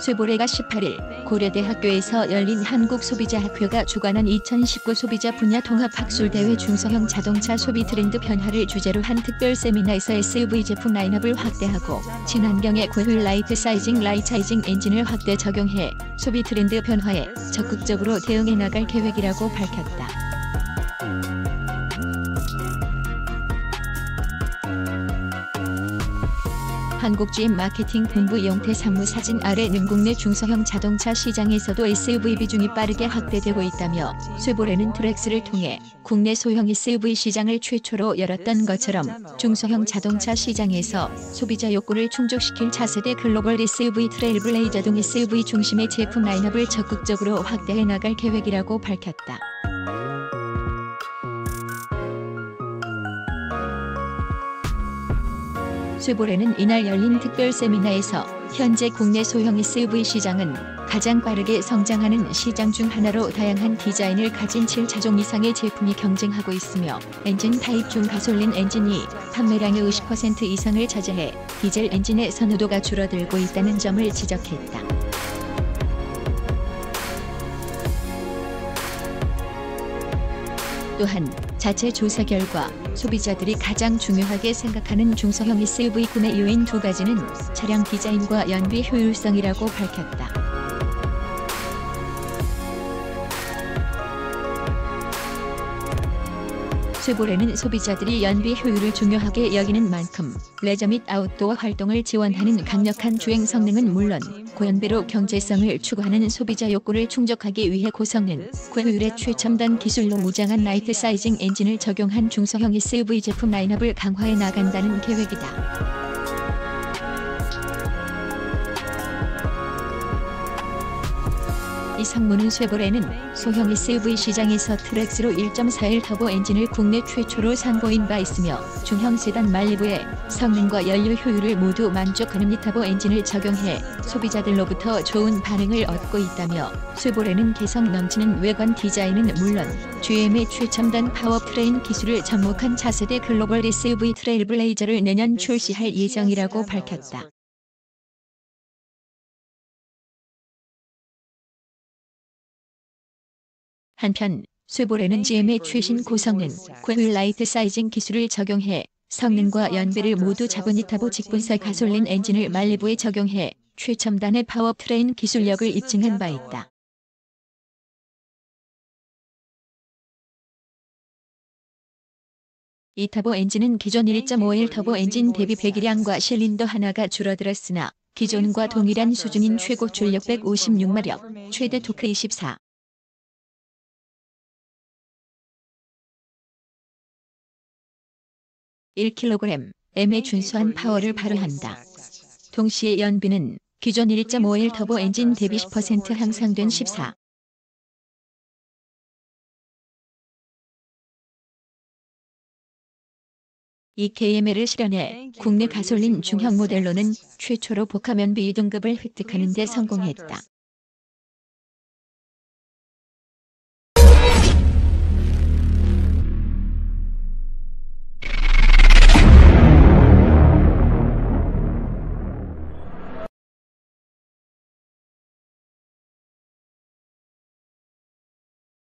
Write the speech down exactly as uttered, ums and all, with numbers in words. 쇠보레가 십팔 일 고려대학교에서 열린 한국소비자학회가 주관한 이천십구 소비자 분야 통합학술대회 중소형 자동차 소비 트렌드 변화를 주제로 한 특별 세미나에서 에스유브이 제품 라인업을 확대하고 친환경의 구휠 라이트 사이징 라이차이징 엔진을 확대 적용해 소비 트렌드 변화에 적극적으로 대응해 나갈 계획이라고 밝혔다. 한국 지엠 마케팅 본부 영태 사무사진 아래는 국내 중소형 자동차 시장에서도 에스유브이 비중이 빠르게 확대되고 있다며 쇠보레는 트렉스를 통해 국내 소형 에스유브이 시장을 최초로 열었던 것처럼 중소형 자동차 시장에서 소비자 욕구를 충족시킬 차세대 글로벌 에스유브이 트레일블레이저 등 에스유브이 중심의 제품 라인업을 적극적으로 확대해 나갈 계획이라고 밝혔다. 쇠보레는 이날 열린 특별 세미나에서 현재 국내 소형 에스유브이 시장은 가장 빠르게 성장하는 시장 중 하나로 다양한 디자인을 가진 칠 차종 이상의 제품이 경쟁하고 있으며 엔진 타입 중 가솔린 엔진이 판매량의 오십 퍼센트 이상을 차지해 디젤 엔진의 선호도가 줄어들고 있다는 점을 지적했다. 또한 자체 조사 결과 소비자들이 가장 중요하게 생각하는 중소형 에스유브이 구매 요인 두 가지는 차량 디자인과 연비 효율성이라고 밝혔다. 쇠보레는 소비자들이 연비 효율을 중요하게 여기는 만큼 레저 및 아웃도어 활동을 지원하는 강력한 주행 성능은 물론 고연비로 경제성을 추구하는 소비자 욕구를 충족하기 위해 고성능, 고효율의 최첨단 기술로 무장한 라이트 사이징 엔진을 적용한 중소형 에스유브이 제품 라인업을 강화해 나간다는 계획이다. 이 상무는 쇠보레는 소형 에스유브이 시장에서 트렉스로 일 점 사 일 터보 엔진을 국내 최초로 선보인 바 있으며 중형 세단 말리부에 성능과 연료 효율을 모두 만족하는 미터보 엔진을 적용해 소비자들로부터 좋은 반응을 얻고 있다며 쇠보레는 개성 넘치는 외관 디자인은 물론 지엠의 최첨단 파워트레인 기술을 접목한 차세대 글로벌 에스유브이 트레일블레이저를 내년 출시할 예정이라고 밝혔다. 한편 쇠보레는 지엠의 최신 고성능 고효율 라이트 사이징 기술을 적용해 성능과 연비를 모두 잡은 이타보 직분사 가솔린 엔진을 말리부에 적용해 최첨단의 파워트레인 기술력을 입증한 바 있다. 이 터보 엔진은 기존 일 점 오 일 터보 엔진 대비 배기량과 실린더 하나가 줄어들었으나 기존과 동일한 수준인 최고 출력 백오십육 마력, 최대 토크 이십사. 일 킬로그램의 준수한 파워를 발휘한다. 동시에 연비는 기존 일 점 오 일 터보 엔진 대비 십 퍼센트 향상된 십사 점 이 킬로미터를 실현해 국내 가솔린 중형 모델로는 최초로 복합 연비 이 등급을 획득하는 데 성공했다.